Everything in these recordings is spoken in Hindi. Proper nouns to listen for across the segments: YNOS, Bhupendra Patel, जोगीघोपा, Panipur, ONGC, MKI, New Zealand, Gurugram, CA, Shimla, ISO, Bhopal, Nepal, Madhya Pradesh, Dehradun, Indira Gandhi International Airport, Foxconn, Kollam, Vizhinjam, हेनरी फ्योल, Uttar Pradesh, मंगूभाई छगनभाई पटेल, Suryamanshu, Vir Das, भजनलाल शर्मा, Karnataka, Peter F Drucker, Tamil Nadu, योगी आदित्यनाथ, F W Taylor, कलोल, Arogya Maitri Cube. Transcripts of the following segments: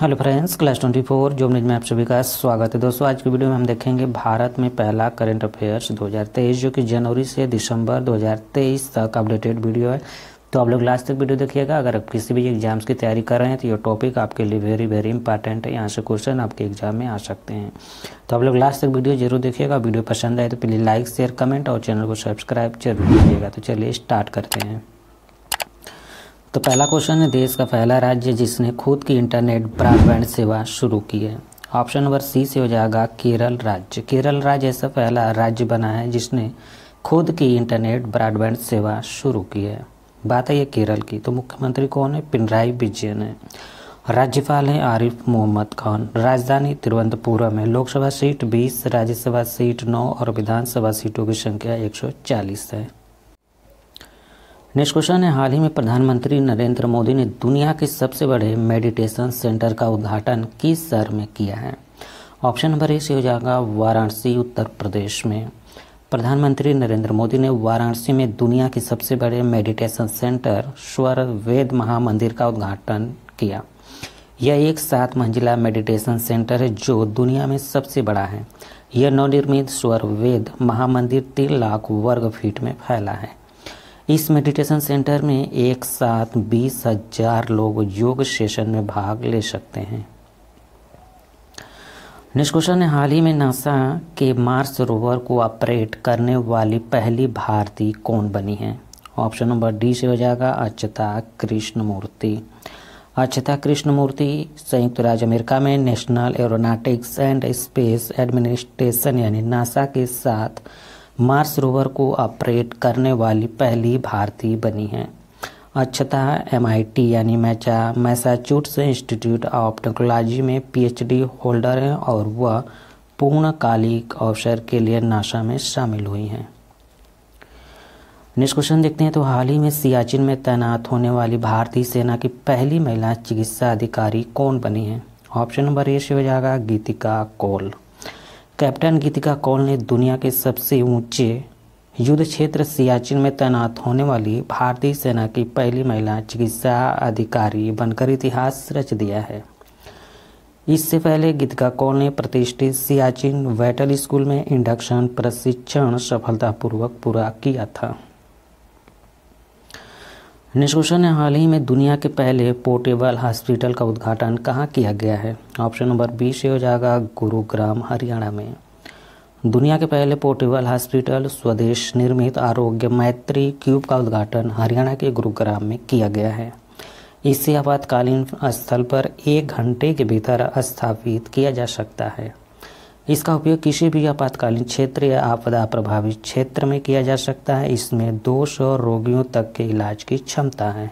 Hello friends, class 24 job news में आप सभी का स्वागत है। दोस्तों, आज की वीडियो में हम देखेंगे भारत में पहला करंट अफेयर्स 2023 जो कि जनवरी से दिसंबर 2023 तक अपडेटेड वीडियो है। तो आप लोग लास्ट तक वीडियो देखिएगा। अगर आप किसी भी एग्जाम्स की तैयारी कर रहे हैं तो ये टॉपिक आपके लिए वेरी वेरी इंपॉर्टेंट है। यहाँ से क्वेश्चन आपके एग्जाम में आ सकते हैं। तो आप लोग लास्ट तक वीडियो जरूर देखिएगा। वीडियो पसंद आए तो प्लीज़ लाइक, शेयर, कमेंट और चैनल को सब्सक्राइब जरूर कीजिएगा। तो चलिए स्टार्ट करते हैं। तो पहला क्वेश्चन है, देश का पहला राज्य जिसने खुद की इंटरनेट ब्रॉडबैंड सेवा शुरू की है। ऑप्शन नंबर सी से हो जाएगा केरल राज्य। केरल राज्य ऐसा पहला राज्य बना है जिसने खुद की इंटरनेट ब्रॉडबैंड सेवा शुरू की है। बात है ये केरल की। तो मुख्यमंत्री कौन है? पिनराई विजयन है। राज्यपाल हैं आरिफ मोहम्मद खान। राजधानी तिरुवनंतपुरम है। लोकसभा सीट 20, राज्यसभा सीट 9 और विधानसभा सीटों की संख्या 140 है। नेक्स्ट क्वेश्चन है, हाल ही में प्रधानमंत्री नरेंद्र मोदी ने दुनिया के सबसे बड़े मेडिटेशन सेंटर का उद्घाटन किस शहर में किया है? ऑप्शन नंबर ए से हो जाएगा वाराणसी, उत्तर प्रदेश में। प्रधानमंत्री नरेंद्र मोदी ने वाराणसी में दुनिया के सबसे बड़े मेडिटेशन सेंटर स्वरवेद महामंदिर का उद्घाटन किया। यह एक 7 मंजिला मेडिटेशन सेंटर है जो दुनिया में सबसे बड़ा है। यह नवनिर्मित स्वरवेद महामंदिर 3 लाख वर्ग फीट में फैला है। इस मेडिटेशन सेंटर में एक साथ 20,000 लोग योग सेशन में भाग ले सकते हैं। नेक्स्ट क्वेश्चन है, हाल ही में नासा के मार्स रोवर को ऑपरेट करने वाली पहली भारतीय कौन बनी है? ऑप्शन नंबर डी से हो जाएगा अर्चता कृष्णमूर्ति। अर्चता कृष्णमूर्ति संयुक्त राज्य अमेरिका में national aeronautics and space administration यानी नासा के साथ मार्स रोवर को ऑपरेट करने वाली पहली भारतीय बनी है। अर्चता MIT यानी मैसाचुसेट्स इंस्टीट्यूट ऑफ टेक्नोलॉजी में PhD होल्डर हैं और वह पूर्णकालिक अवसर के लिए नासा में शामिल हुई हैं। नेक्स्ट क्वेश्चन देखते हैं, तो हाल ही में सियाचिन में तैनात होने वाली भारतीय सेना की पहली महिला चिकित्सा अधिकारी कौन बनी है? ऑप्शन नंबर ए से हो जाएगा गीतिका कौल। कैप्टन गीतिका कौल ने दुनिया के सबसे ऊंचे युद्ध क्षेत्र सियाचिन में तैनात होने वाली भारतीय सेना की पहली महिला चिकित्सा अधिकारी बनकर इतिहास रच दिया है। इससे पहले गीतिका कौल ने प्रतिष्ठित सियाचिन बैटल स्कूल में इंडक्शन प्रशिक्षण सफलतापूर्वक पूरा किया था। नेक्स्ट क्वेश्चन है, हाल ही में दुनिया के पहले पोर्टेबल हॉस्पिटल का उद्घाटन कहाँ किया गया है? ऑप्शन नंबर बी से हो जाएगा गुरुग्राम, हरियाणा में। दुनिया के पहले पोर्टेबल हॉस्पिटल स्वदेश निर्मित आरोग्य मैत्री क्यूब का उद्घाटन हरियाणा के गुरुग्राम में किया गया है। इसे आपातकालीन स्थल पर 1 घंटे के भीतर स्थापित किया जा सकता है। इसका उपयोग किसी भी आपातकालीन क्षेत्र या आपदा प्रभावित क्षेत्र में किया जा सकता है। इसमें 200 रोगियों तक के इलाज की क्षमता है।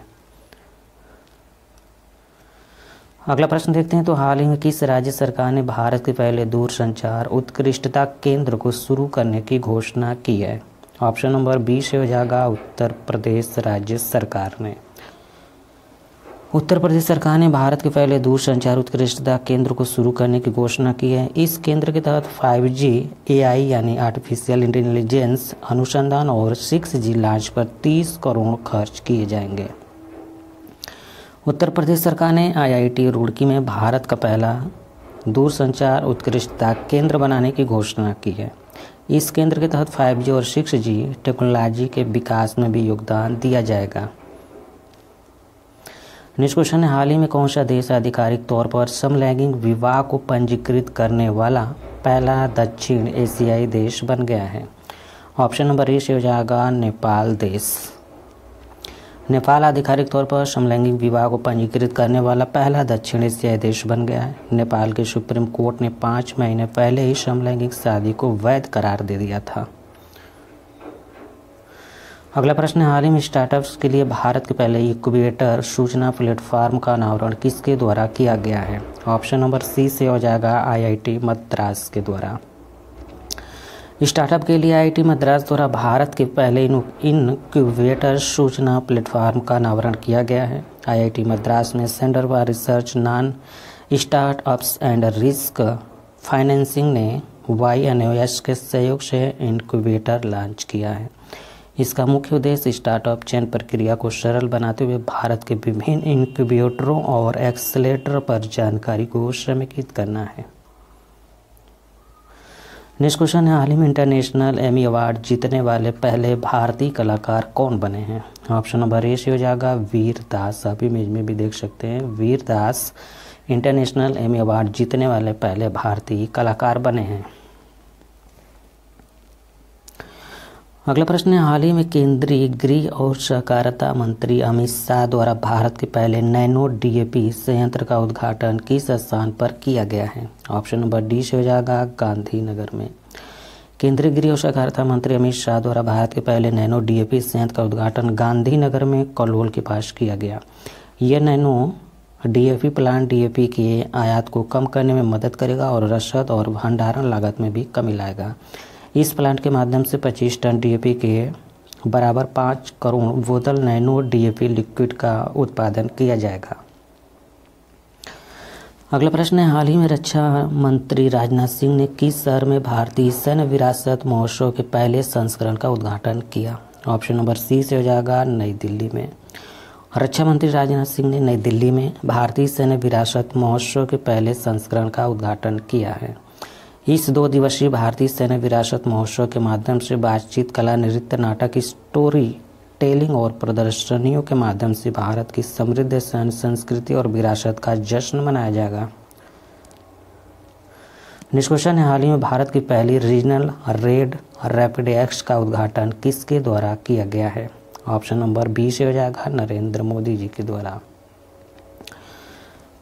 अगला प्रश्न देखते हैं, तो हाल ही में किस राज्य सरकार ने भारत के पहले दूरसंचार उत्कृष्टता केंद्र को शुरू करने की घोषणा की है? ऑप्शन नंबर बी से हो जाएगा उत्तर प्रदेश राज्य सरकार ने। उत्तर प्रदेश सरकार ने भारत के पहले दूरसंचार उत्कृष्टता केंद्र को शुरू करने की घोषणा की है। इस केंद्र के तहत 5G, AI यानी आर्टिफिशियल इंटेलिजेंस अनुसंधान और 6G लॉन्च पर 30 करोड़ खर्च किए जाएंगे। उत्तर प्रदेश सरकार ने IIT रुड़की में भारत का पहला दूरसंचार उत्कृष्टता केंद्र बनाने की घोषणा की है। इस केंद्र के तहत 5G और 6G टेक्नोलॉजी के विकास में भी योगदान दिया जाएगा। नेक्स्ट क्वेश्चन है, हाल ही में कौन सा देश आधिकारिक तौर पर समलैंगिक विवाह को पंजीकृत करने वाला पहला दक्षिण एशियाई देश बन गया है? ऑप्शन नंबर ए से हो जाएगा नेपाल देश। नेपाल आधिकारिक तौर पर समलैंगिक विवाह को पंजीकृत करने वाला पहला दक्षिण एशियाई देश बन गया है। नेपाल के सुप्रीम कोर्ट ने 5 महीने पहले ही समलैंगिक शादी को वैध करार दे दिया था। अगला प्रश्न है, हाल ही में स्टार्टअप्स के लिए भारत के पहले इक्यूबेटर सूचना प्लेटफॉर्म का अनावरण किसके द्वारा किया गया है? ऑप्शन नंबर सी से हो जाएगा IIT मद्रास के द्वारा। स्टार्टअप के लिए IIT मद्रास द्वारा भारत के पहले इनक्यूबेटर सूचना प्लेटफॉर्म का अनावरण किया गया है। IIT मद्रास में centre for research non startups and risk financing ने YNOS के सहयोग से इनक्यूबेटर लॉन्च किया है। इसका मुख्य उद्देश्य स्टार्टअप चयन प्रक्रिया को सरल बनाते हुए भारत के विभिन्न इंक्यूबेटरों और एक्सेलेटर पर जानकारी को समेकित करना है। नेक्स्ट क्वेश्चन है, हाल ही में इंटरनेशनल एमी अवार्ड जीतने वाले पहले भारतीय कलाकार कौन बने हैं? ऑप्शन नंबर ए से हो जाएगा वीर दास। आप इमेज में भी देख सकते हैं, Vir Das international Emmy award जीतने वाले पहले भारतीय कलाकार बने हैं। अगला प्रश्न है, हाल ही में केंद्रीय गृह और सहकारिता मंत्री अमित शाह द्वारा भारत के पहले नैनो डीएपी संयंत्र का उद्घाटन किस स्थान पर किया गया है? ऑप्शन नंबर डी से हो जाएगा गांधीनगर में। केंद्रीय गृह और सहकारिता मंत्री अमित शाह द्वारा भारत के पहले नैनो डीएपी संयंत्र का उद्घाटन गांधीनगर में कलोल के पास किया गया। यह नैनो डीएपी प्लांट डीएपी के आयात को कम करने में मदद करेगा और रसद और भंडारण लागत में भी कमी लाएगा। इस प्लांट के माध्यम से 25 टन डीएपी के बराबर 5 करोड़ बोतल नैनो डीएपी लिक्विड का उत्पादन किया जाएगा। अगला प्रश्न है, हाल ही में रक्षा मंत्री राजनाथ सिंह ने किस शहर में भारतीय सैन्य विरासत महोत्सव के पहले संस्करण का उद्घाटन किया? ऑप्शन नंबर सी से हो जाएगा नई दिल्ली में। रक्षा मंत्री राजनाथ सिंह ने नई दिल्ली में भारतीय सैन्य विरासत महोत्सव के पहले संस्करण का उद्घाटन किया है। इस 2 दिवसीय भारतीय सैन्य विरासत महोत्सव के माध्यम से बातचीत, कला, नृत्य, नाटक, स्टोरी टेलिंग और प्रदर्शनियों के माध्यम से भारत की समृद्ध सैन्य संस्कृति और विरासत का जश्न मनाया जाएगा। निष्कर्षण है, हाल ही में भारत की पहली रीजनल रेड रैपिड एक्स का उद्घाटन किसके द्वारा किया गया है? ऑप्शन नंबर बी से हो जाएगा नरेंद्र मोदी जी के द्वारा।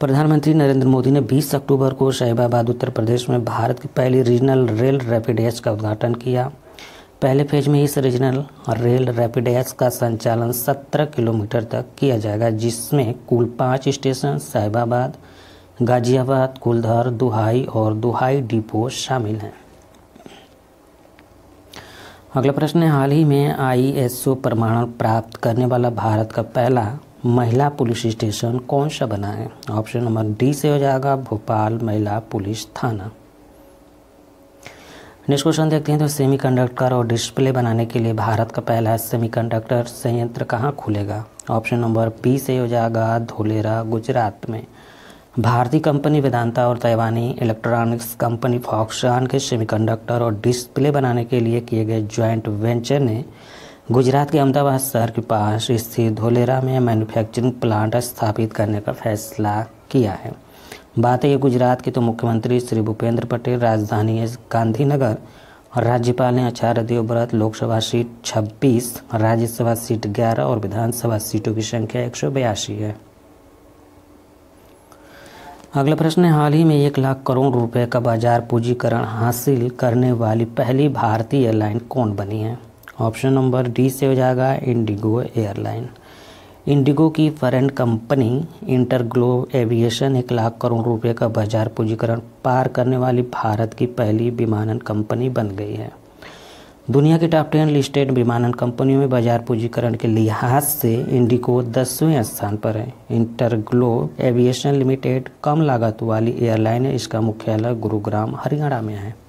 प्रधानमंत्री नरेंद्र मोदी ने 20 अक्टूबर को शाहिबाबाद उत्तर प्रदेश में भारत की पहली रीजनल रेल रैपिड एक्स का उद्घाटन किया। पहले फेज में इस रीजनल रेल रैपिड एक्स का संचालन 17 किलोमीटर तक किया जाएगा, जिसमें कुल 5 स्टेशन शाहिबाबाद, गाजियाबाद, कुलधर, दुहाई और दुहाई डिपो शामिल हैं। अगला प्रश्न है, हाल ही में ISO प्रमाणन प्राप्त करने वाला भारत का पहला महिला पुलिस स्टेशन कौन सा बना है? ऑप्शन नंबर डी से हो जाएगा भोपाल महिला पुलिस थाना। नेक्स्ट क्वेश्चन देखते हैं, तो सेमीकंडक्टर और डिस्प्ले बनाने के लिए भारत का पहला सेमीकंडक्टर संयंत्र कहाँ खुलेगा? ऑप्शन नंबर बी से हो जाएगा धोलेरा, गुजरात में। भारतीय कंपनी वेदांता और ताइवानी इलेक्ट्रॉनिक्स कंपनी फॉक्सकॉन के सेमीकंडक्टर और डिस्प्ले बनाने के लिए किए गए ज्वाइंट वेंचर ने गुजरात के अहमदाबाद शहर के पास स्थित धोलेरा में मैन्युफैक्चरिंग प्लांट स्थापित करने का फैसला किया है। बात है गुजरात की, तो मुख्यमंत्री श्री भूपेंद्र पटेल, राजधानी गांधीनगर और राज्यपाल ने आचार्य देवव्रत लोकसभा सीट 26, राज्यसभा सीट 11 और विधानसभा सीटों की संख्या 182 है। अगला प्रश्न है, हाल ही में 1 लाख करोड़ रुपए का बाजार पूंजीकरण हासिल करने वाली पहली भारतीय एयरलाइन कौन बनी है? ऑप्शन नंबर डी से हो जाएगा इंडिगो एयरलाइन। इंडिगो की foreign company InterGlobe aviation 1 lakh crore रुपए का बाजार पूंजीकरण पार करने वाली भारत की पहली विमानन कंपनी बन गई है। दुनिया की टॉप 10 लिस्टेड विमानन कंपनियों में बाजार पूंजीकरण के लिहाज से इंडिगो 10वें स्थान पर है। इंटरग्लोब एविएशन लिमिटेड कम लागत वाली एयरलाइन है। इसका मुख्यालय गुरुग्राम, हरियाणा में है।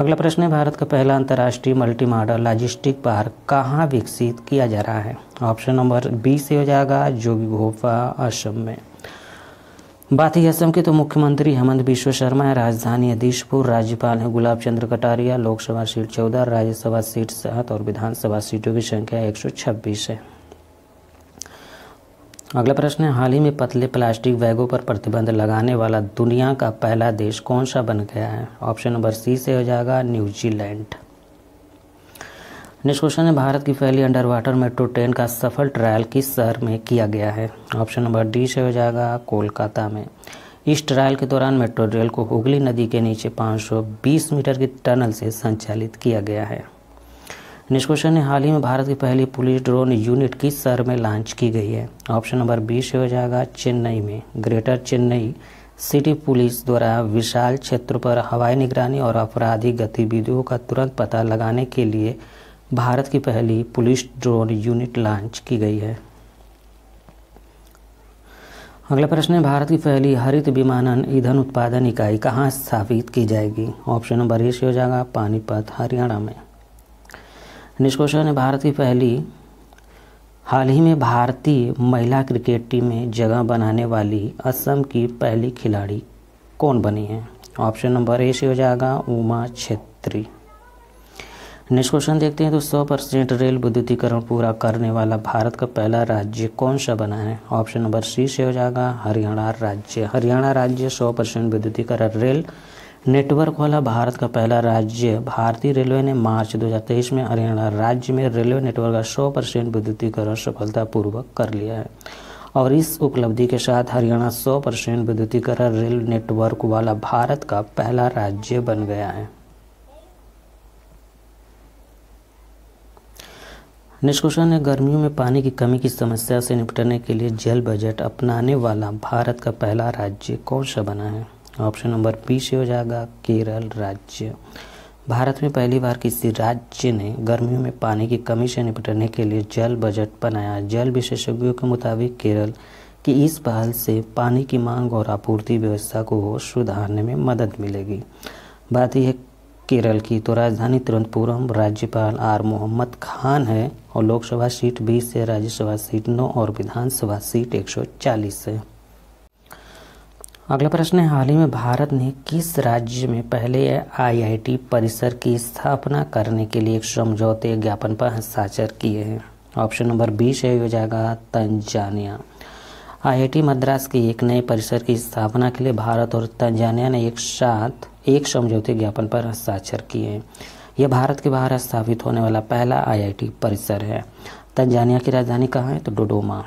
अगला प्रश्न है, भारत का पहला अंतर्राष्ट्रीय मल्टी मॉडल लॉजिस्टिक पार्क कहाँ विकसित किया जा रहा है? ऑप्शन नंबर बी से हो जाएगा जोगीघोपा, असम में। बात ही असम की, तो मुख्यमंत्री हेमंत बिश्व शर्मा है, राजधानी अधीशपुर, राज्यपाल है गुलाब चंद्र कटारिया, लोकसभा सीट 14, राज्यसभा सीट 7 और विधानसभा सीटों की संख्या 126 है। अगला प्रश्न है, हाल ही में पतले प्लास्टिक बैगों पर प्रतिबंध लगाने वाला दुनिया का पहला देश कौन सा बन गया है? ऑप्शन नंबर सी से हो जाएगा न्यूजीलैंड। नेक्स्ट क्वेश्चन है, भारत की पहली अंडर वाटर मेट्रो ट्रेन का सफल ट्रायल किस शहर में किया गया है? ऑप्शन नंबर डी से हो जाएगा कोलकाता में। इस ट्रायल के दौरान मेट्रो रेल को हुगली नदी के नीचे 520 मीटर की टनल से संचालित किया गया है। नेक्स्ट क्वेश्चन है, हाल ही में भारत की पहली पुलिस ड्रोन यूनिट किस शहर में लॉन्च की गई है? ऑप्शन नंबर बी से हो जाएगा चेन्नई में। ग्रेटर चेन्नई सिटी पुलिस द्वारा विशाल क्षेत्र पर हवाई निगरानी और आपराधिक गतिविधियों का तुरंत पता लगाने के लिए भारत की पहली पुलिस ड्रोन यूनिट लॉन्च की गई है। अगला प्रश्न है, भारत की पहली हरित विमानन ईंधन उत्पादन इकाई कहाँ स्थापित की जाएगी? ऑप्शन नंबर ए से हो जाएगा पानीपत, हरियाणा में। नेक्स्ट क्वेश्चन है, भारत की पहली हाल ही में भारतीय महिला क्रिकेट टीम में जगह बनाने वाली असम की पहली खिलाड़ी कौन बनी है? ऑप्शन नंबर ए से हो जाएगा उमा छेत्री। नेक्स्ट क्वेश्चन देखते हैं तो 100% रेल विद्युतीकरण पूरा करने वाला भारत का पहला राज्य कौन सा बना है? ऑप्शन नंबर सी से हो जाएगा हरियाणा राज्य। हरियाणा राज्य 100% विद्युतीकरण रेल नेटवर्क वाला भारत का पहला राज्य। भारतीय रेलवे ने मार्च 2023 में हरियाणा राज्य में रेलवे नेटवर्क का 100% विद्युतीकरण सफलतापूर्वक कर लिया है और इस उपलब्धि के साथ हरियाणा 100% विद्युतीकरण रेल नेटवर्क वाला भारत का पहला राज्य बन गया है। नेक्स्ट क्वेश्चन है, गर्मियों में पानी की कमी की समस्या से निपटने के लिए जल बजट अपनाने वाला भारत का पहला राज्य कौन सा बना है? ऑप्शन नंबर बी से हो जाएगा केरल राज्य। भारत में पहली बार किसी राज्य ने गर्मियों में पानी की कमी से निपटने के लिए जल बजट बनाया। जल विशेषज्ञों के मुताबिक केरल की इस पहल से पानी की मांग और आपूर्ति व्यवस्था को सुधारने में मदद मिलेगी। बात यह केरल की तो राजधानी तिरुवनंतपुरम राज्यपाल आर मोहम्मद खान है और लोकसभा सीट 20 है, राज्यसभा सीट 9 और विधानसभा सीट 140 है। अगला प्रश्न है, हाल ही में भारत ने किस राज्य में पहले आईआईटी परिसर की स्थापना करने के लिए एक समझौते ज्ञापन पर हस्ताक्षर किए हैं? ऑप्शन नंबर बी से हो जाएगा तंजानिया। आईआईटी मद्रास के एक नए परिसर की स्थापना के लिए भारत और तंजानिया ने एक साथ एक समझौते ज्ञापन पर हस्ताक्षर किए हैं। यह भारत के बाहर स्थापित होने वाला पहला आईआईटी परिसर है। तंजानिया की राजधानी कहाँ है? तो डोडोमा।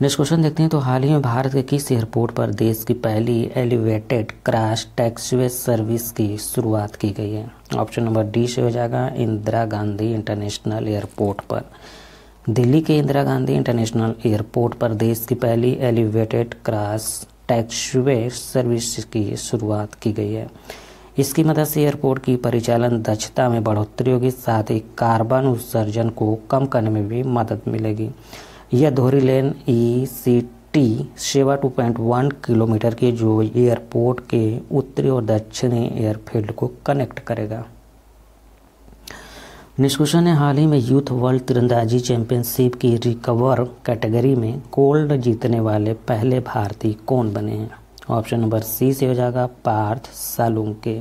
नेक्स्ट क्वेश्चन देखते हैं तो हाल ही में भारत के किस एयरपोर्ट पर देश की पहली एलिवेटेड क्रॉस टैक्सीवे सर्विस की शुरुआत की गई है? ऑप्शन नंबर डी से हो जाएगा इंदिरा गांधी इंटरनेशनल एयरपोर्ट पर। दिल्ली के इंदिरा गांधी इंटरनेशनल एयरपोर्ट पर देश की पहली एलिवेटेड क्रॉस टैक्सीवे सर्विस की शुरुआत की गई है। इसकी मदद से एयरपोर्ट की परिचालन दक्षता में बढ़ोतरी होगी, साथ ही कार्बन उत्सर्जन को कम करने में भी मदद मिलेगी। यह धोरी लेन ECT सेवा 2.1 किलोमीटर की जो एयरपोर्ट के उत्तरी और दक्षिणी एयरफील्ड को कनेक्ट करेगा। नेक्स्ट क्वेश्चन है, हाल ही में यूथ वर्ल्ड तीरंदाजी चैंपियनशिप की रिकवर कैटेगरी में गोल्ड जीतने वाले पहले भारतीय कौन बने हैं? ऑप्शन नंबर सी से हो जाएगा पार्थ सालुंके।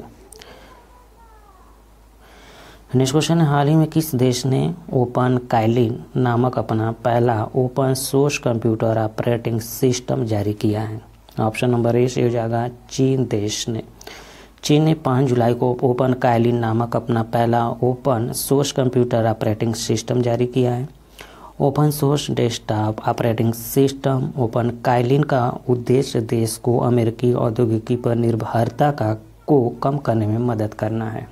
नेक्स्ट क्वेश्चन है, हाल ही में किस देश ने ओपनकाइलिन नामक अपना पहला open source computer operating system जारी किया है? ऑप्शन नंबर ए से हो जाएगा चीन देश ने। चीन ने 5 जुलाई को ओपनकाइलिन नामक अपना पहला open source computer operating system जारी किया है। Open source desktop operating system OpenKylin का उद्देश्य देश को अमेरिकी औद्योगिकी पर निर्भरता को कम करने में मदद करना है।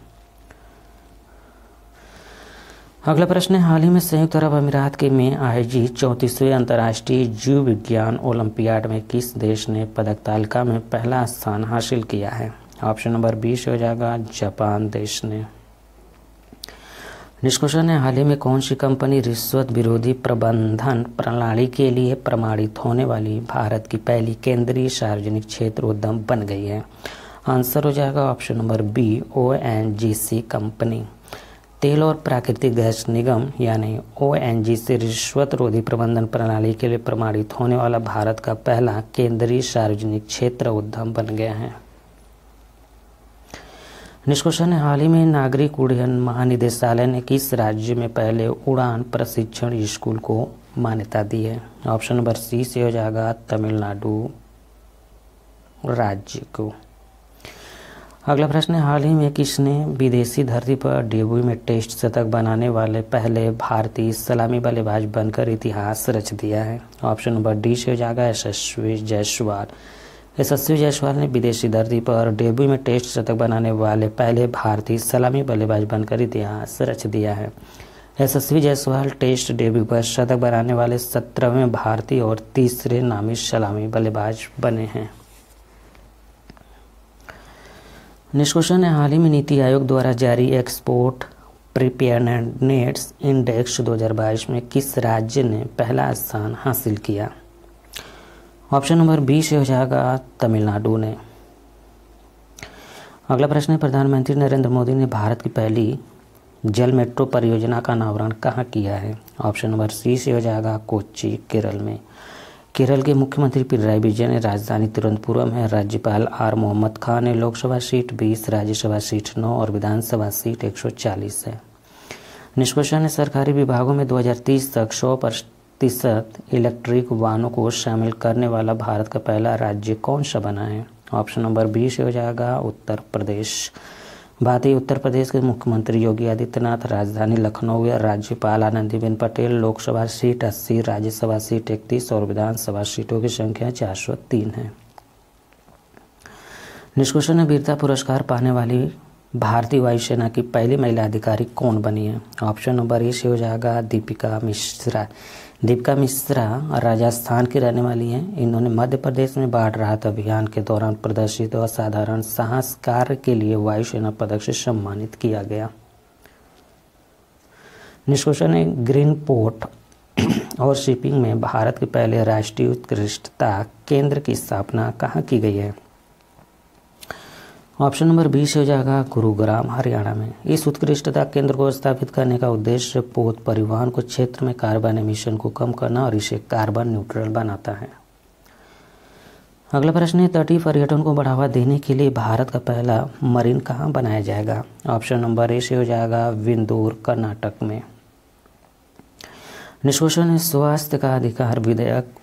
अगला प्रश्न है, हाल ही में संयुक्त अरब अमीरात के में आयोजित 34वें अंतर्राष्ट्रीय जीव विज्ञान ओलंपियाड में किस देश ने पदक तालिका में पहला स्थान हासिल किया है? ऑप्शन नंबर 20 हो जाएगा जापान देश ने। नेक्स्ट क्वेश्चन है, हाल ही में कौन सी कंपनी रिश्वत विरोधी प्रबंधन प्रणाली के लिए प्रमाणित होने वाली भारत की पहली केंद्रीय सार्वजनिक क्षेत्र उद्यम बन गई है? आंसर हो जाएगा option number B ONGC company. तेल और प्राकृतिक गैस निगम यानी ONGC से रिश्वतरोधी प्रबंधन प्रणाली के लिए प्रमाणित होने वाला भारत का पहला केंद्रीय सार्वजनिक क्षेत्र उद्यम बन गया है। नेक्स्ट क्वेश्चन है, हाल ही में नागरिक उड्डयन महानिदेशालय ने किस राज्य में पहले उड़ान प्रशिक्षण स्कूल को मान्यता दी है? ऑप्शन नंबर सी से हो जाएगा तमिलनाडु राज्य को। अगला प्रश्न है, हाल ही में किसने विदेशी धरती पर डेब्यू में टेस्ट शतक बनाने वाले पहले भारतीय सलामी बल्लेबाज बनकर इतिहास रच दिया है? ऑप्शन नंबर डी से हो जाएगा यशस्वी जायसवाल। यशस्वी जायसवाल ने विदेशी धरती पर डेब्यू में टेस्ट शतक बनाने वाले पहले भारतीय सलामी बल्लेबाज बनकर इतिहास रच दिया है। यशस्वी जायसवाल टेस्ट डेब्यू पर शतक बनाने वाले 17वें भारतीय और तीसरे नामी सलामी बल्लेबाज बने हैं। नेक्स्ट क्वेश्चन है, हाल ही में नीति आयोग द्वारा जारी एक्सपोर्ट प्रिपेयर्डनेस इंडेक्स 2022 में किस राज्य ने पहला स्थान हासिल किया? ऑप्शन नंबर बी से हो जाएगा तमिलनाडु ने। अगला प्रश्न है, प्रधानमंत्री नरेंद्र मोदी ने भारत की पहली जल मेट्रो परियोजना का अनावरण कहाँ किया है? ऑप्शन नंबर सी से हो जाएगा कोच्चि, केरल में। केरल के मुख्यमंत्री पिनराई विजयन ने राजधानी तिरुवनंतपुरम है। राज्यपाल आर मोहम्मद खान ने लोकसभा सीट 20, राज्यसभा सीट 9 और विधानसभा सीट 140 है। निष्कर्षण ने सरकारी विभागों में 2030 तक 100% इलेक्ट्रिक वाहनों को शामिल करने वाला भारत का पहला राज्य कौन सा बना है? ऑप्शन नंबर बी से हो जाएगा उत्तर प्रदेश। भारतीय उत्तर प्रदेश के मुख्यमंत्री योगी आदित्यनाथ राजधानी लखनऊ या राज्यपाल आनंदीबेन पटेल, लोकसभा सीट 80, राज्यसभा सीट 31 और विधानसभा सीटों की संख्या 403 है। निष्कर्षण में वीरता पुरस्कार पाने वाली भारतीय वायुसेना की पहली महिला अधिकारी कौन बनी है? ऑप्शन नंबर ए से हो जाएगा दीपिका मिश्रा। दीपिका मिश्रा राजस्थान की रहने वाली हैं। इन्होंने मध्य प्रदेश में बाढ़ राहत अभियान के दौरान प्रदर्शित असाधारण साहस कार्य के लिए वायुसेना पदक से सम्मानित किया गया। निष्कर्षण ने ग्रीन पोर्ट और शिपिंग में भारत के पहले राष्ट्रीय उत्कृष्टता केंद्र की स्थापना कहाँ की गई है? ऑप्शन नंबर 20 हो जाएगा गुरुग्राम, हरियाणा में। इस उत्कृष्टता केंद्र को स्थापित करने का उद्देश्य पोत परिवहन को क्षेत्र में कार्बन एमिशन को कम करना और इसे कार्बन न्यूट्रल बनाता है। अगला प्रश्न है तटीय पर्यटन को बढ़ावा देने के लिए भारत का पहला मरीन कहाँ बनाया जाएगा? ऑप्शन नंबर ए से हो जाएगा विंदूर, कर्नाटक में। निष्कर्षण है स्वास्थ्य का अधिकार विधेयक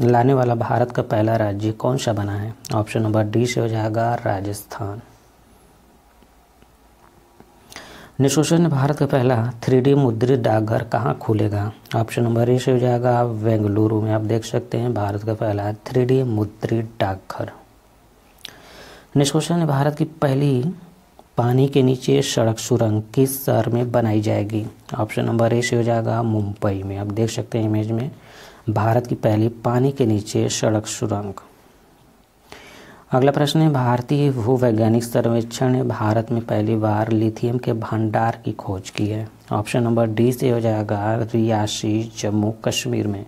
लाने वाला भारत का पहला राज्य कौन सा बना है? ऑप्शन नंबर डी से हो जाएगा राजस्थान। निष्कर्षण ने भारत का पहला 3D मुद्रित डाकघर कहाँ खुलेगा? ऑप्शन नंबर ए से हो जाएगा बेंगलुरु में। आप देख सकते हैं भारत का पहला 3D मुद्रित डाकघर। निष्कर्षण ने भारत की पहली पानी के नीचे सड़क सुरंग किस शहर में बनाई जाएगी? ऑप्शन नंबर ए से हो जाएगा मुंबई में। आप देख सकते हैं इमेज में भारत की पहली पानी के नीचे सड़क सुरंग। अगला प्रश्न है भारतीय भूवैज्ञानिक सर्वेक्षण ने भारत में पहली बार लिथियम के भंडार की खोज की है। ऑप्शन नंबर डी से हो जाएगा रियासी, जम्मू कश्मीर में।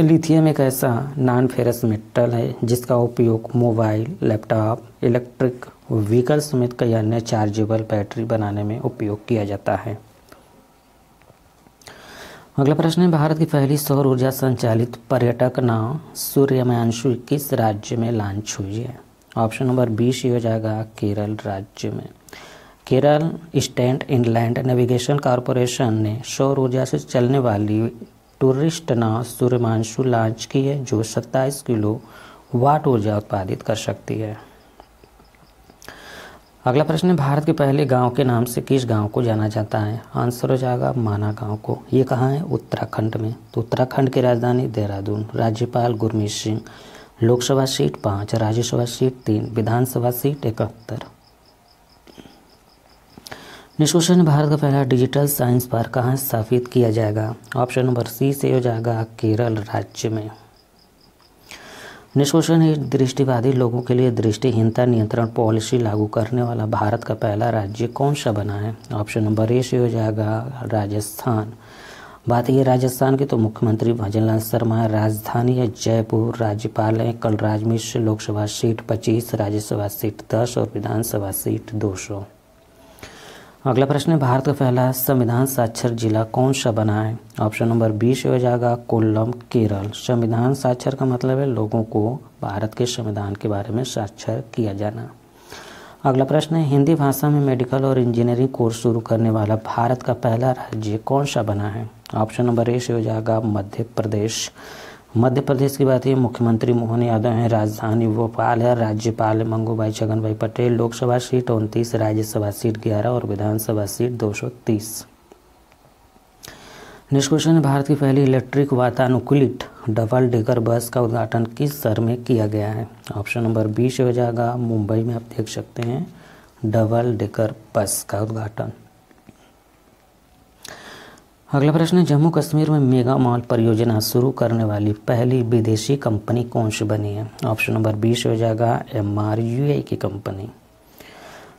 लिथियम एक ऐसा नॉन फेरस मेटल है जिसका उपयोग मोबाइल, लैपटॉप, इलेक्ट्रिक व्हीकल समेत कई अन्य चार्जेबल बैटरी बनाने में उपयोग किया जाता है। अगला प्रश्न है भारत की पहली सौर ऊर्जा संचालित पर्यटक नाव सूर्यमांशु किस राज्य में लॉन्च हुई है? ऑप्शन नंबर 20 हो जाएगा केरल राज्य में। Kerala state inland navigation corporation ने सौर ऊर्जा से चलने वाली टूरिस्ट नाव सूर्यमांशु लॉन्च की है जो 27 किलो वाट ऊर्जा उत्पादित कर सकती है। अगला प्रश्न है भारत के पहले गांव के नाम से किस गांव को जाना जाता है? आंसर हो जाएगा माना गांव को। ये कहाँ है? उत्तराखंड में। तो उत्तराखंड की राजधानी देहरादून, राज्यपाल Gurmeet Singh, Lok Sabha seat 5, Rajya Sabha seat 3, Vidhan Sabha seat 71। निष्कर्षण में भारत का पहला डिजिटल साइंस पार्क कहाँ स्थापित किया जाएगा? ऑप्शन नंबर सी से हो जाएगा केरल राज्य में। निष्कर्षण है दृष्टिवादी लोगों के लिए दृष्टिहीनता नियंत्रण पॉलिसी लागू करने वाला भारत का पहला राज्य कौन सा बना है? ऑप्शन नंबर ए से हो जाएगा राजस्थान। बात यह राजस्थान के तो मुख्यमंत्री भजनलाल शर्मा, राजधानी है जयपुर, राज्यपाल हैं कलराज मिश्र, लोकसभा सीट 25, राज्यसभा सीट 10 और विधानसभा सीट 200। अगला प्रश्न है भारत का पहला संविधान साक्षर जिला कौन सा बना है? ऑप्शन नंबर 20 हो जाएगा कोल्लम, केरल। संविधान साक्षर का मतलब है लोगों को भारत के संविधान के बारे में साक्षर किया जाना। अगला प्रश्न है हिंदी भाषा में मेडिकल और इंजीनियरिंग कोर्स शुरू करने वाला भारत का पहला राज्य कौन सा बना है? ऑप्शन नंबर ए से हो जाएगा मध्य प्रदेश। मध्य प्रदेश की बात है मुख्यमंत्री मोहन यादव हैं, राजधानी भोपाल है, राज्यपाल मंगूभाई छगनभाई पटेल, लोकसभा सीट 29, राज्यसभा सीट 11 और विधानसभा सीट 230। निष्कर्षण भारत की पहली इलेक्ट्रिक वातानुकूलित डबल डेकर बस का उद्घाटन किस शहर में किया गया है? ऑप्शन नंबर 20 हो जाएगा मुंबई में। आप देख सकते हैं डबल डेकर बस का उद्घाटन। अगला प्रश्न है जम्मू कश्मीर में मेगा मॉल परियोजना शुरू करने वाली पहली विदेशी कंपनी कौन सी बनी है? ऑप्शन नंबर 20 हो जाएगा MRUI की कंपनी।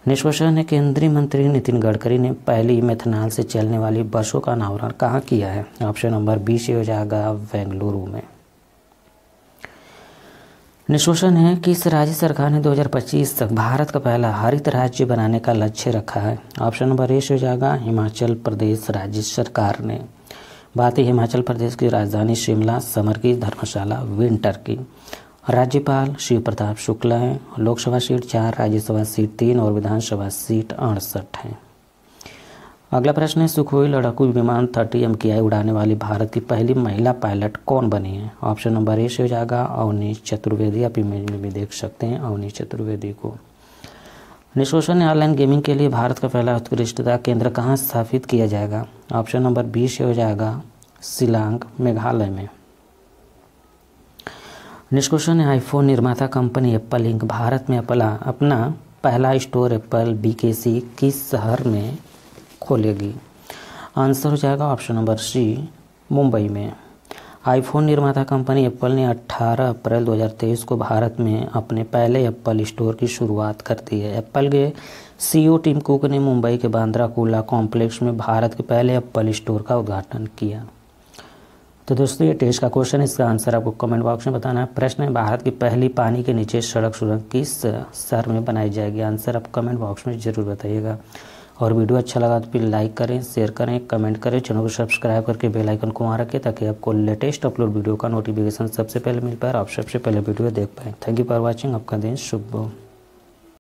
निष्कर्षण है केंद्रीय मंत्री नितिन गडकरी ने पहली मेथनॉल से चलने वाली बसों का अनावरण कहाँ किया है? ऑप्शन नंबर 20 हो जाएगा बेंगलुरु में। निष्कर्षण है कि इस राज्य सरकार ने 2025 तक भारत का पहला हरित राज्य बनाने का लक्ष्य रखा है। ऑप्शन नंबर ए हो जाएगा हिमाचल प्रदेश राज्य सरकार ने। बात है हिमाचल प्रदेश की राजधानी शिमला, समर की धर्मशाला विंटर की। राज्यपाल शिव प्रताप शुक्ला हैं। लोकसभा सीट 4, राज्यसभा सीट 3 और विधानसभा सीट 68 है। अगला प्रश्न है सुखोई लड़ाकू विमान 30 MKI उड़ाने वाली भारत की पहली महिला पायलट कौन बनी है। ऑप्शन नंबर ए से हो जाएगा अवनीश चतुर्वेदी। आप इमेज में भी देख सकते हैं अवनीश चतुर्वेदी को। निष्कर्षण है ऑनलाइन गेमिंग के लिए भारत का पहला उत्कृष्टता केंद्र कहाँ स्थापित किया जाएगा। ऑप्शन नंबर बी से हो जाएगा शिलांग मेघालय में। निष्कर्षण है आईफोन निर्माता कंपनी एप्पल इंक भारत में अपना पहला स्टोर एप्पल BKC किस शहर में खोलेगी। आंसर हो जाएगा ऑप्शन नंबर सी मुंबई में। आईफोन निर्माता कंपनी एप्पल ने 18 अप्रैल 2023 को भारत में अपने पहले एप्पल स्टोर की शुरुआत कर दी है। एप्पल के CEO टिम कुक ने मुंबई के बांद्रा कुर्ला कॉम्प्लेक्स में भारत के पहले एप्पल स्टोर का उद्घाटन किया। तो दोस्तों ये टेस्ट का क्वेश्चन है, इसका आंसर आपको कमेंट बॉक्स में बताना है। प्रश्न है भारत की पहली पानी के नीचे सड़क सुरंग किस शहर में बनाई जाएगी। आंसर आप कमेंट बॉक्स में ज़रूर बताइएगा। और वीडियो अच्छा लगा तो प्लीज़ लाइक करें, शेयर करें, कमेंट करें। चैनल को सब्सक्राइब करके बेल आइकन को वहाँ रखें ताकि आपको लेटेस्ट अपलोड वीडियो का नोटिफिकेशन सबसे पहले मिल पाए, आप सबसे पहले वीडियो देख पाएँ। Thank you for watching. आपका दिन शुभ हो।